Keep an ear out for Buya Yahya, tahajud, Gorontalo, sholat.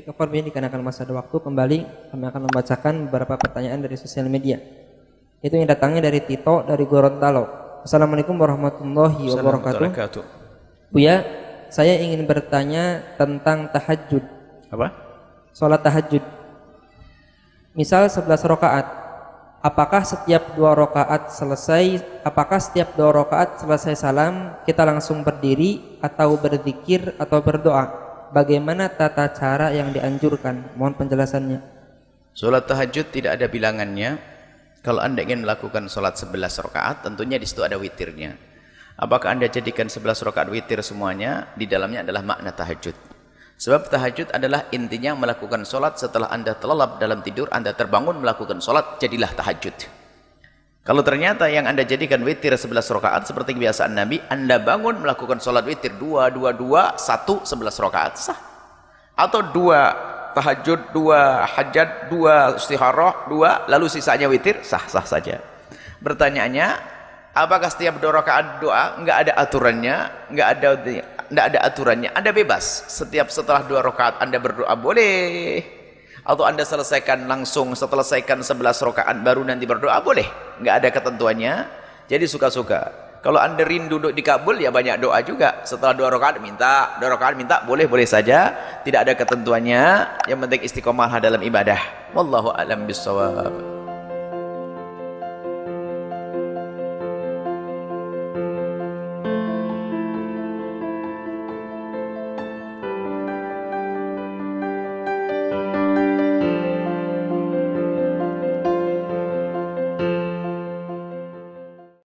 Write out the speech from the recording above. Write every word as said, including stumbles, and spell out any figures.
Baik, Afwan, dikarenakan masa ada waktu, kembali kami akan membacakan beberapa pertanyaan dari sosial media. Itu yang datangnya dari Tito dari Gorontalo. Assalamualaikum warahmatullahi wabarakatuh. Buya, saya ingin bertanya tentang tahajud. Apa? Sholat tahajud. Misal sebelas rakaat. Apakah setiap dua rakaat selesai? Apakah setiap dua rakaat selesai salam kita langsung berdiri atau berzikir atau berdoa? Bagaimana tata cara yang dianjurkan? Mohon penjelasannya. Sholat tahajud tidak ada bilangannya. Kalau Anda ingin melakukan sholat sebelas rakaat, tentunya di situ ada witirnya. Apakah Anda jadikan sebelas rakaat witir semuanya? Di dalamnya adalah makna tahajud. Sebab tahajud adalah intinya melakukan sholat setelah Anda terlelap dalam tidur, Anda terbangun melakukan sholat, jadilah tahajud. Kalau ternyata yang Anda jadikan witir sebelas rakaat seperti kebiasaan Nabi, Anda bangun melakukan sholat witir dua, dua, dua, satu, sebelas rakaat sah. Atau dua tahajud, dua hajat, dua istikharah, dua lalu sisanya witir, sah-sah saja. Pertanyaannya, apakah setiap dua rakaat doa? Enggak ada aturannya, enggak ada enggak ada aturannya. Anda bebas. Setiap setelah dua rakaat Anda berdoa boleh. Atau Anda selesaikan langsung, selesaikan sebelas rakaat baru nanti berdoa boleh, nggak ada ketentuannya, jadi suka-suka. Kalau Anda rindu duduk di Kabul, ya banyak doa juga. Setelah dua rakaat minta, dua rakaat minta boleh-boleh saja, tidak ada ketentuannya. Yang penting istiqomah dalam ibadah. Wallahu a'lam bishshawab.